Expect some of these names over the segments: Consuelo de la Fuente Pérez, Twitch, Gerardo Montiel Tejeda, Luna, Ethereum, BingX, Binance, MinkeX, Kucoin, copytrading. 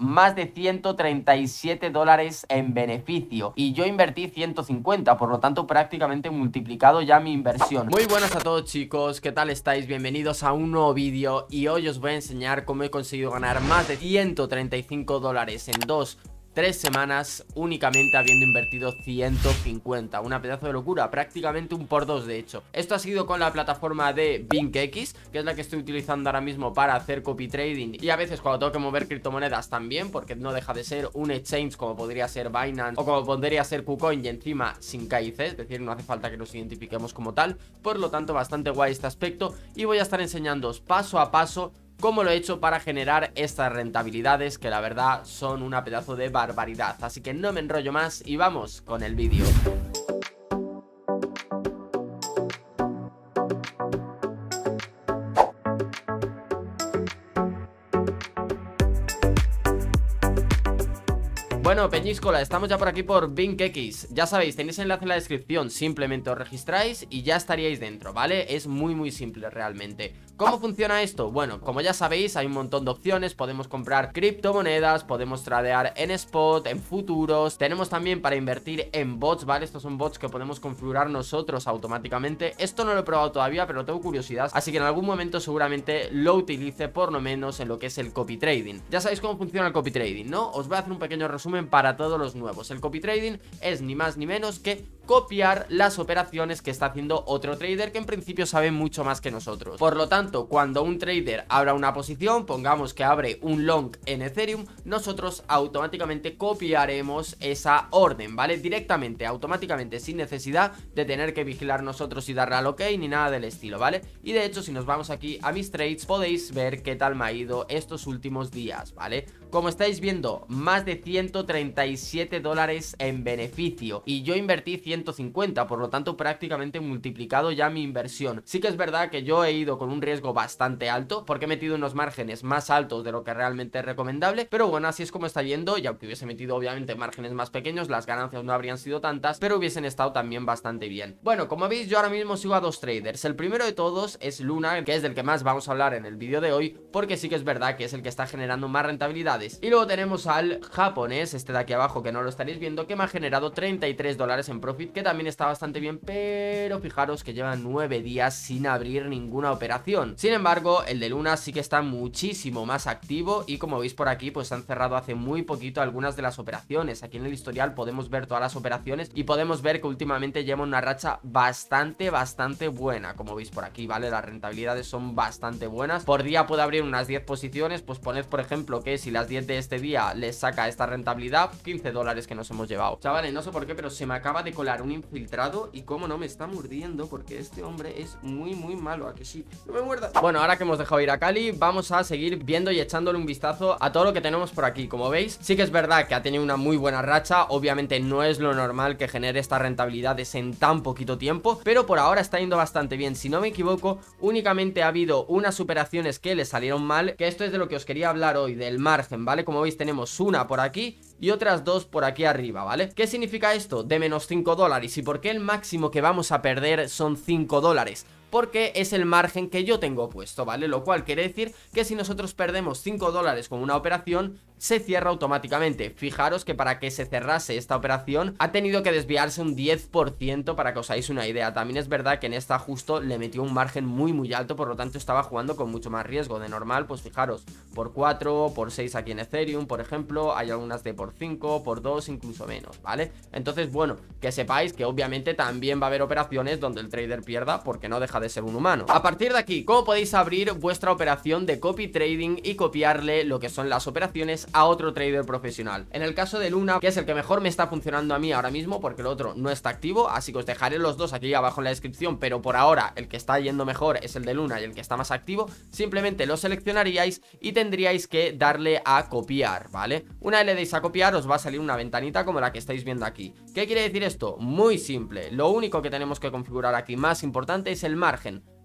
más de $137 en beneficio y yo invertí 150, por lo tanto prácticamente multiplicado ya mi inversión. Muy buenas a todos, chicos, ¿qué tal estáis? Bienvenidos a un nuevo vídeo y hoy os voy a enseñar cómo he conseguido ganar más de $135 en 2-3 semanas únicamente habiendo invertido 150, una pedazo de locura, prácticamente un por dos de hecho. Esto ha sido con la plataforma de BingX, que es la que estoy utilizando ahora mismo para hacer copy trading y a veces cuando tengo que mover criptomonedas también, porque no deja de ser un exchange como podría ser Binance o como podría ser Kucoin y encima sin KIC, es decir, no hace falta que nos identifiquemos como tal, por lo tanto bastante guay este aspecto y voy a estar enseñándoos paso a paso cómo lo he hecho para generar estas rentabilidades que la verdad son una pedazo de barbaridad. Así que no me enrollo más y vamos con el vídeo. Bueno, peñíscola, estamos ya por aquí por BingX. Ya sabéis, tenéis enlace en la descripción, simplemente os registráis y ya estaríais dentro, ¿vale? Es muy muy simple realmente. ¿Cómo funciona esto? Bueno, como ya sabéis, hay un montón de opciones. Podemos comprar criptomonedas, podemos tradear en spot, en futuros. Tenemos también para invertir en bots, ¿vale? Estos son bots que podemos configurar nosotros automáticamente. Esto no lo he probado todavía, pero tengo curiosidad, así que en algún momento seguramente lo utilice, por lo menos en lo que es el copy trading. Ya sabéis cómo funciona el copy trading, ¿no? Os voy a hacer un pequeño resumen para todos los nuevos. El copy trading es ni más ni menos que copiar las operaciones que está haciendo otro trader que en principio sabe mucho más que nosotros. Por lo tanto, cuando un trader abra una posición, pongamos que abre un long en Ethereum, nosotros automáticamente copiaremos esa orden, ¿vale? Directamente, automáticamente, sin necesidad de tener que vigilar nosotros y darle al ok ni nada del estilo, ¿vale? Y de hecho, si nos vamos aquí a mis trades, podéis ver qué tal me ha ido estos últimos días, ¿vale? Como estáis viendo, más de $137 en beneficio y yo invertí 150, por lo tanto prácticamente multiplicado ya mi inversión. Sí que es verdad que yo he ido con un riesgo bastante alto porque he metido unos márgenes más altos de lo que realmente es recomendable, pero bueno, así es como está yendo y aunque hubiese metido obviamente márgenes más pequeños, las ganancias no habrían sido tantas, pero hubiesen estado también bastante bien. Bueno, como veis, yo ahora mismo sigo a dos traders. El primero de todos es Luna, que es del que más vamos a hablar en el vídeo de hoy, porque sí que es verdad que es el que está generando más rentabilidad. Y luego tenemos al japonés, este de aquí abajo que no lo estaréis viendo, que me ha generado $33 en profit, que también está bastante bien, pero fijaros que lleva 9 días sin abrir ninguna operación. Sin embargo, el de Luna sí que está muchísimo más activo y como veis por aquí, pues se han cerrado hace muy poquito algunas de las operaciones. Aquí en el historial podemos ver todas las operaciones y podemos ver que últimamente lleva una racha bastante buena, como veis por aquí, ¿vale? Las rentabilidades son bastante buenas. Por día puede abrir unas 10 posiciones, pues poned por ejemplo que si las 10 de este día les saca esta rentabilidad, $15 que nos hemos llevado. Chavales, no sé por qué, pero se me acaba de colar un infiltrado y cómo no me está mordiendo, porque este hombre es muy malo, ¿a que sí? No me muerdas. Bueno, ahora que hemos dejado ir a Cali, vamos a seguir viendo y echándole un vistazo a todo lo que tenemos por aquí. Como veis, sí que es verdad que ha tenido una muy buena racha. Obviamente no es lo normal que genere estas rentabilidades en tan poquito tiempo, pero por ahora está yendo bastante bien. Si no me equivoco, únicamente ha habido unas superaciones que le salieron mal, que esto es de lo que os quería hablar hoy, del margen, ¿vale? Como veis tenemos una por aquí y otras dos por aquí arriba, ¿vale? ¿Qué significa esto? De menos $5. ¿Y por qué el máximo que vamos a perder son $5? Porque es el margen que yo tengo puesto, ¿vale? Lo cual quiere decir que si nosotros perdemos $5 con una operación, se cierra automáticamente. Fijaros que para que se cerrase esta operación ha tenido que desviarse un 10%, para que os hagáis una idea. También es verdad que en esta justo le metió un margen muy alto, por lo tanto estaba jugando con mucho más riesgo. De normal, pues fijaros, por 4, por 6 aquí en Ethereum, por ejemplo, hay algunas de por 5, por 2, incluso menos, ¿vale? Entonces, bueno, que sepáis que obviamente también va a haber operaciones donde el trader pierda, porque no deja de ser un humano. A partir de aquí, ¿cómo podéis abrir vuestra operación de copy trading y copiarle lo que son las operaciones a otro trader profesional? En el caso de Luna, que es el que mejor me está funcionando a mí ahora mismo, porque el otro no está activo, así que os dejaré los dos aquí abajo en la descripción, pero por ahora el que está yendo mejor es el de Luna y el que está más activo, simplemente lo seleccionaríais y tendríais que darle a copiar, ¿vale? Una vez le deis a copiar, os va a salir una ventanita como la que estáis viendo aquí. ¿Qué quiere decir esto? Muy simple, lo único que tenemos que configurar aquí más importante es el margen.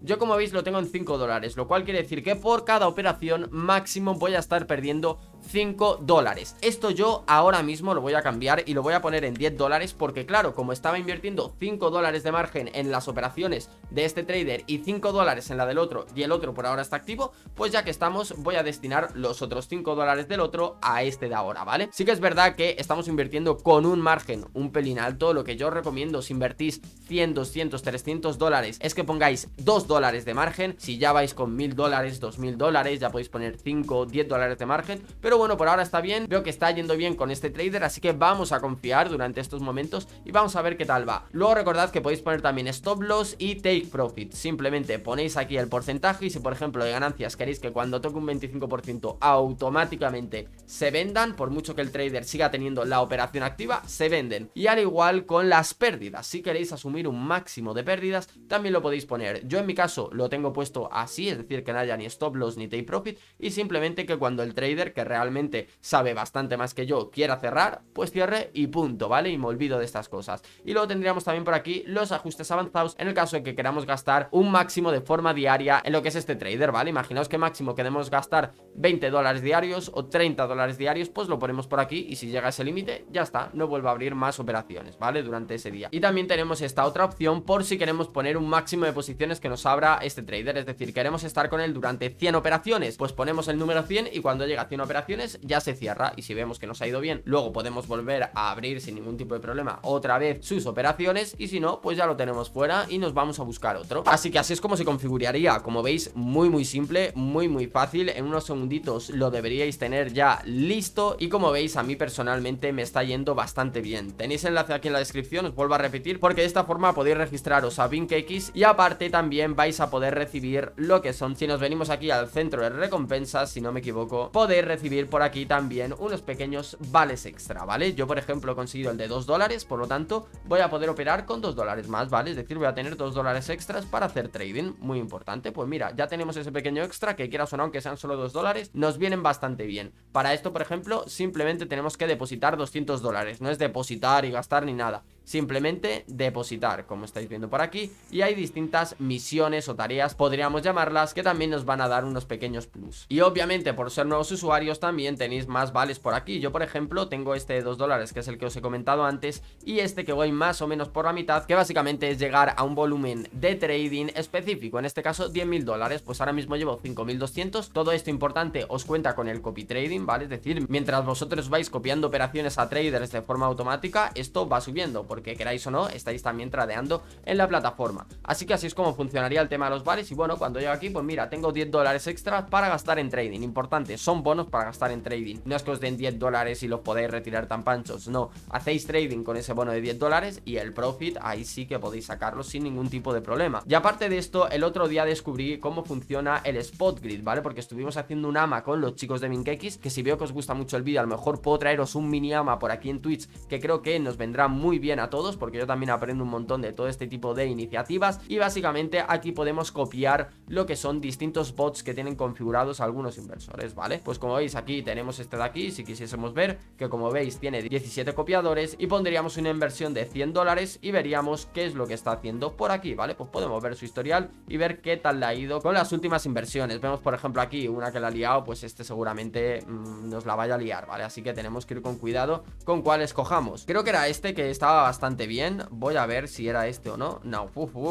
Yo, como veis, lo tengo en $5, lo cual quiere decir que por cada operación máximo voy a estar perdiendo $5. Esto yo ahora mismo lo voy a cambiar y lo voy a poner en $10, porque claro, como estaba invirtiendo $5 de margen en las operaciones de este trader y $5 en la del otro, y el otro por ahora está activo, pues ya que estamos voy a destinar los otros $5 del otro a este de ahora, ¿vale? Sí que es verdad que estamos invirtiendo con un margen un pelín alto. Lo que yo os recomiendo si invertís 100, 200, $300 es que pongáis $2 de margen. Si ya vais con $1000, $2000, ya podéis poner 5, $10 de margen, pero bueno, por ahora está bien. Veo que está yendo bien con este trader, así que vamos a confiar durante estos momentos y vamos a ver qué tal va. Luego recordad que podéis poner también stop loss y take profit. Simplemente ponéis aquí el porcentaje y si por ejemplo de ganancias queréis que cuando toque un 25% automáticamente se vendan, por mucho que el trader siga teniendo la operación activa, se venden. Y al igual con las pérdidas, si queréis asumir un máximo de pérdidas también lo podéis poner. Yo en mi caso lo tengo puesto así, es decir, que no haya ni stop loss ni take profit, y simplemente que cuando el trader, que realmente sabe bastante más que yo, quiera cerrar, pues cierre y punto, ¿vale? Y me olvido de estas cosas. Y luego tendríamos también por aquí los ajustes avanzados en el caso de que queramos gastar un máximo de forma diaria en lo que es este trader, ¿vale? Imaginaos que máximo queremos gastar $20 diarios o $30 diarios, pues lo ponemos por aquí y si llega a ese límite, ya está, no vuelvo a abrir más operaciones, ¿vale? Durante ese día. Y también tenemos esta otra opción por si queremos poner un máximo de posiciones que nos abra este trader, es decir, queremos estar con él durante 100 operaciones, pues ponemos el número 100 y cuando llega a 100 operaciones ya se cierra, y si vemos que nos ha ido bien, luego podemos volver a abrir sin ningún tipo de problema otra vez sus operaciones, y si no, pues ya lo tenemos fuera y nos vamos a buscar otro. Así que así es como se configuraría, como veis, muy simple, muy fácil. En unos segunditos lo deberíais tener ya listo y como veis a mí personalmente me está yendo bastante bien. Tenéis enlace aquí en la descripción, os vuelvo a repetir, porque de esta forma podéis registraros a BingX y aparte también vais a poder recibir lo que son, si nos venimos aquí al centro de recompensas, si no me equivoco, podéis recibir por aquí también unos pequeños vales extra, ¿vale? Yo por ejemplo he conseguido el de $2, por lo tanto voy a poder operar con $2 más, ¿vale? Es decir, voy a tener $2 extras para hacer trading, muy importante. Pues mira, ya tenemos ese pequeño extra que quieras o no, aunque sean solo $2, nos vienen bastante bien. Para esto, por ejemplo, simplemente tenemos que depositar $200, no es depositar y gastar ni nada, simplemente depositar, como estáis viendo por aquí, y hay distintas misiones o tareas, podríamos llamarlas, que también nos van a dar unos pequeños plus. Y obviamente por ser nuevos usuarios también tenéis más vales por aquí. Yo por ejemplo tengo este de $2 que es el que os he comentado antes, y este que voy más o menos por la mitad, que básicamente es llegar a un volumen de trading específico, en este caso $10.000, pues ahora mismo llevo 5.200. Todo esto importante os cuenta con el copy trading, ¿vale? Es decir, mientras vosotros vais copiando operaciones a traders de forma automática, esto va subiendo, porque queráis o no, estáis también tradeando en la plataforma. Así que así es como funcionaría el tema de los vales. Y bueno, cuando llego aquí, pues mira, tengo $10 extras para gastar en trading. Importante, son bonos para gastar en trading. No es que os den $10 y los podéis retirar tan panchos, no. Hacéis trading con ese bono de $10 y el profit ahí sí que podéis sacarlo sin ningún tipo de problema. Y aparte de esto, el otro día descubrí cómo funciona el spot grid, ¿vale? Porque estuvimos haciendo un ama con los chicos de MinkeX, que si veo que os gusta mucho el vídeo, a lo mejor puedo traeros un mini ama por aquí en Twitch, que creo que nos vendrá muy bien a todos, porque yo también aprendo un montón de todo este tipo de iniciativas. Y básicamente aquí podemos copiar lo que son distintos bots que tienen configurados algunos inversores, ¿vale? Pues como veis aquí tenemos este de aquí, si quisiésemos ver, que como veis tiene 17 copiadores, y pondríamos una inversión de $100 y veríamos qué es lo que está haciendo por aquí, ¿vale? Pues podemos ver su historial y ver qué tal le ha ido con las últimas inversiones. Vemos por ejemplo aquí una que la ha liado, pues este seguramente nos la vaya a liar, ¿vale? Así que tenemos que ir con cuidado con cuál escojamos. Creo que era este que estaba bastante bien, voy a ver si era este o no. No,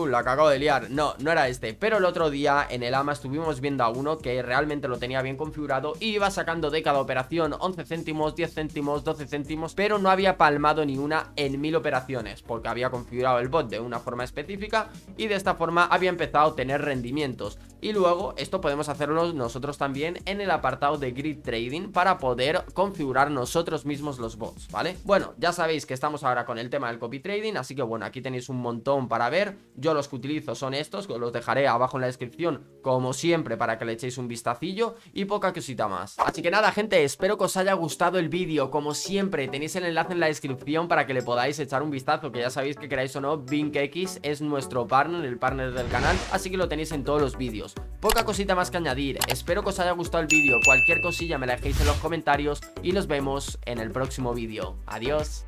la acabo de liar. No era este, pero el otro día en el AMA estuvimos viendo a uno que realmente lo tenía bien configurado y iba sacando de cada operación 11 céntimos, 10 céntimos, 12 céntimos, pero no había palmado ni una en 1000 operaciones, porque había configurado el bot de una forma específica y de esta forma había empezado a tener rendimientos. Y luego esto podemos hacerlo nosotros también en el apartado de grid trading para poder configurar nosotros mismos los bots, ¿vale? Bueno, ya sabéis que estamos ahora con el tema del copy trading, así que bueno, aquí tenéis un montón para ver. Yo los que utilizo son estos, los dejaré abajo en la descripción como siempre para que le echéis un vistacillo, y poca cosita más. Así que nada gente, espero que os haya gustado el vídeo. Como siempre tenéis el enlace en la descripción para que le podáis echar un vistazo, que ya sabéis que queráis o no, BingX es nuestro partner, el partner del canal, así que lo tenéis en todos los vídeos. Poca cosita más que añadir, espero que os haya gustado el vídeo. Cualquier cosilla me la dejéis en los comentarios y nos vemos en el próximo vídeo. Adiós.